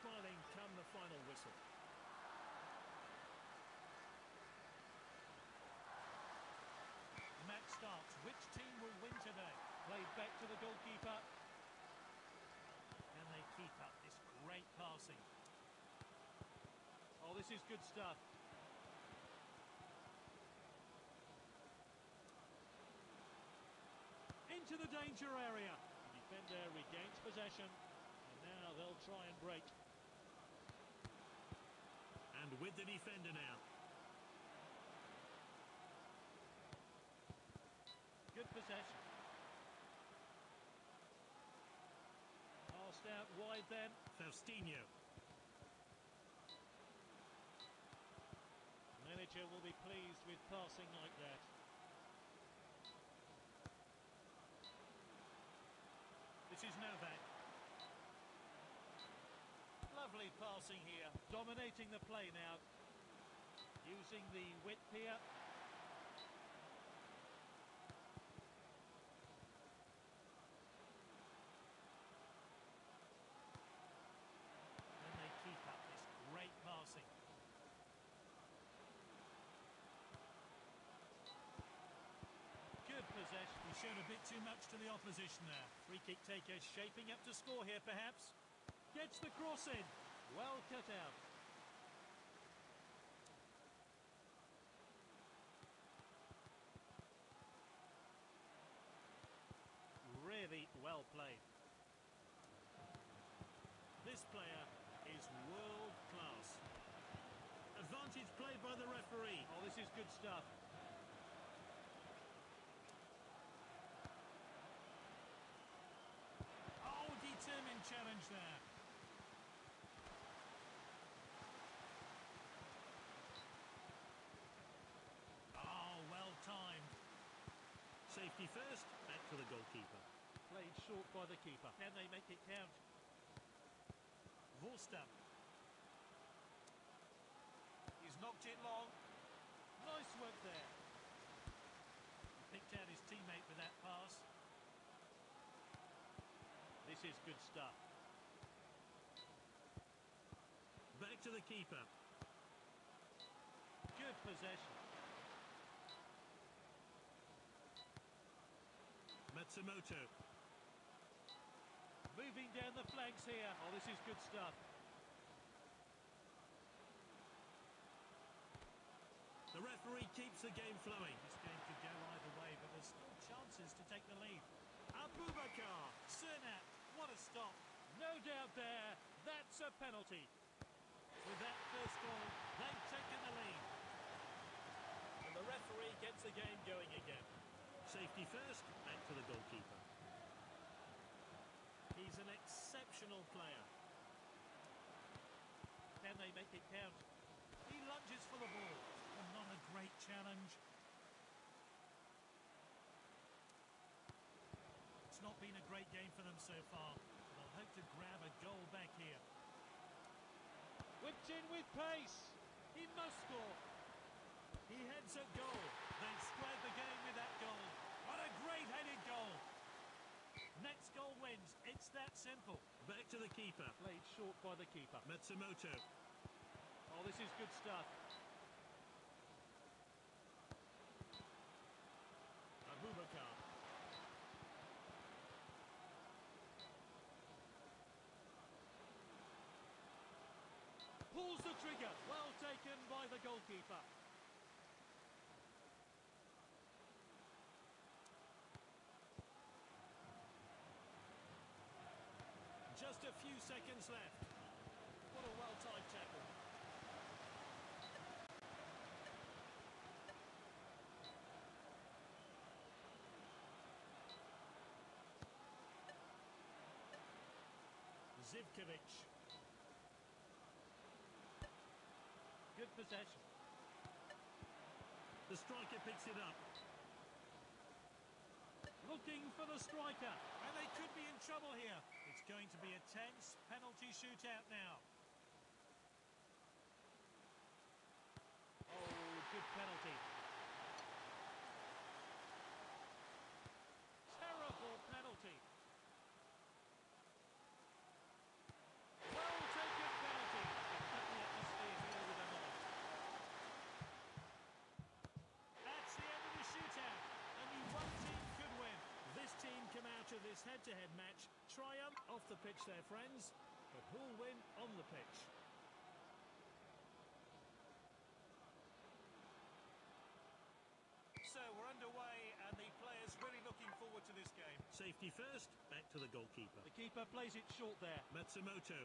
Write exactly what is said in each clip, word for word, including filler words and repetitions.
smiling come the final whistle. The match starts. Which team will win today? Played back to the goalkeeper. Can they keep up this great passing? Oh, this is good stuff. Into the danger area. The defender regains possession. And now they'll try and break. And with the defender now. Good possession. Passed out wide then. Faustino. The manager will be pleased with passing like that. This is Novak. Lovely passing here. Dominating the play now. Using the width here. And they keep up this great passing. Good possession. He showed a bit too much to the opposition there. Free kick taker shaping up to score here, perhaps. Gets the cross in. Well cut out. Really well played. This player is world class. Advantage played by the referee. Oh, this is good stuff. Determined challenge there. Oh, well timed. Safety first, back to the goalkeeper. Played short by the keeper. Can they make it count? Wolstep. He's knocked it long. Nice work there. He picked out his teammate with that pass. This is good stuff. Back to the keeper. Good possession. Matsumoto. Moving down the flanks here. Oh, this is good stuff. The referee keeps the game flowing. This game could go either way, but there's still chances to take the lead. Abubakar, Sirnap, what a stop. No doubt there, that's a penalty. With that first goal, they've taken the lead. And the referee gets the game going again. Safety first, back to the goalkeeper. He's an exceptional player. Can they make it count? He lunges for the ball. And not a great challenge. It's not been a great game for them so far. They'll hope to grab a goal back here. Whipped in with pace. He must score. He heads at goal. They squared the game with that goal. What a great-headed goal. Next goal wins. It's that simple. Back to the keeper. Played short by the keeper. Matsumoto. Oh, this is good stuff. Abubakar. Pulls the trigger. Well taken by the goalkeeper. Just a few seconds left. What a well-timed tackle. Zivkovic. Good possession. The striker picks it up. Looking for the striker. And they could be in trouble here. It's going to be a tense penalty shootout now. Oh, good penalty. Terrible penalty. Well taken of this head-to-head match. Triumph off the pitch, their friends, but who'll win on the pitch? So we're underway, and the players really looking forward to this game. Safety first, back to the goalkeeper. The keeper plays it short there. Matsumoto.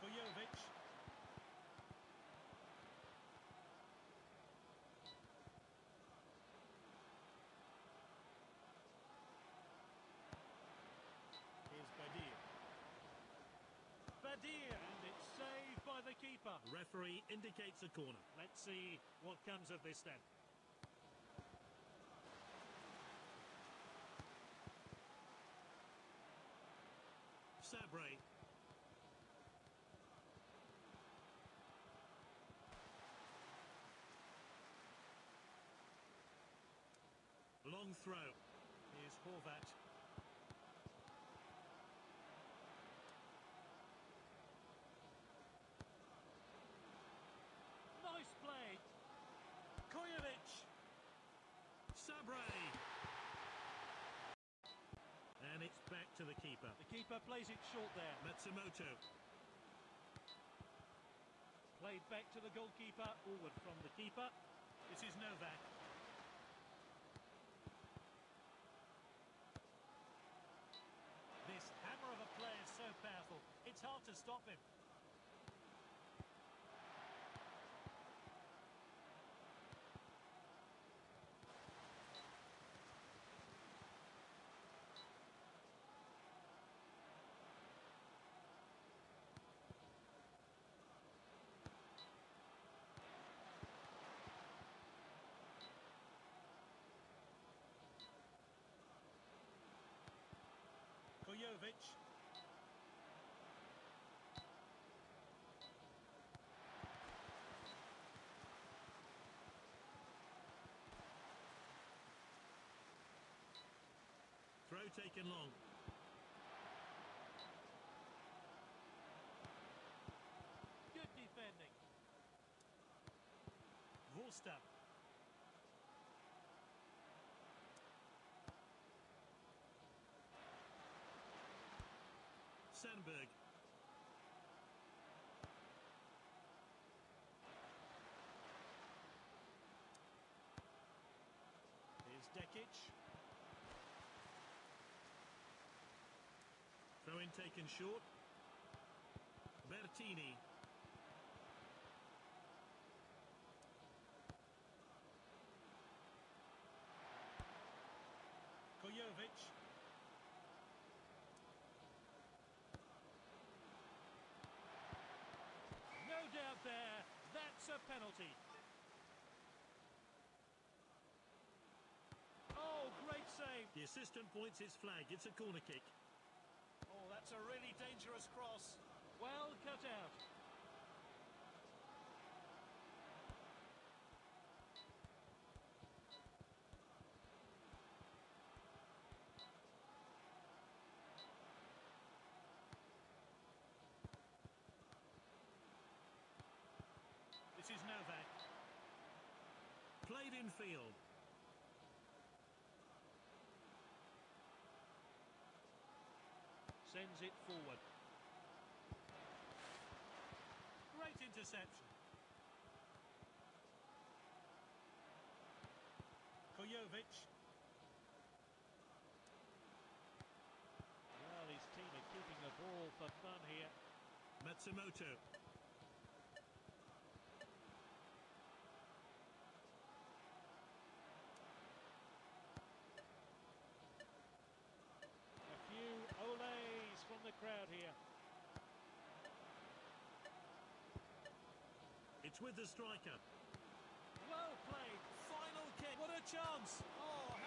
Kojovic. Here's Badir. Badir, and it's saved by the keeper. Referee indicates a corner. Let's see what comes of this then. Sabri. Long throw. Here's Horvat. Nice play. Kojovic. Sabri. And it's back to the keeper. The keeper plays it short there. Matsumoto. Played back to the goalkeeper. Forward from the keeper. This is Novak. This hammer of a player is so powerful, it's hard to stop him. Kojovic. Throw taken long. Good defending. Volsta. Sandberg. Here's Dekic. Throw in taken short. Bertini. Kojovic. No doubt there, that's a penalty. Oh, great save. The assistant points his flag, it's a corner kick. Oh, that's a really dangerous cross. Well cut out. This is Novak. Played in field. Sends it forward. Great interception. Kojovic. Well, his team are keeping the ball for fun here. Matsumoto. From the crowd here. It's with the striker. Well played. Final kick. What a chance. Oh,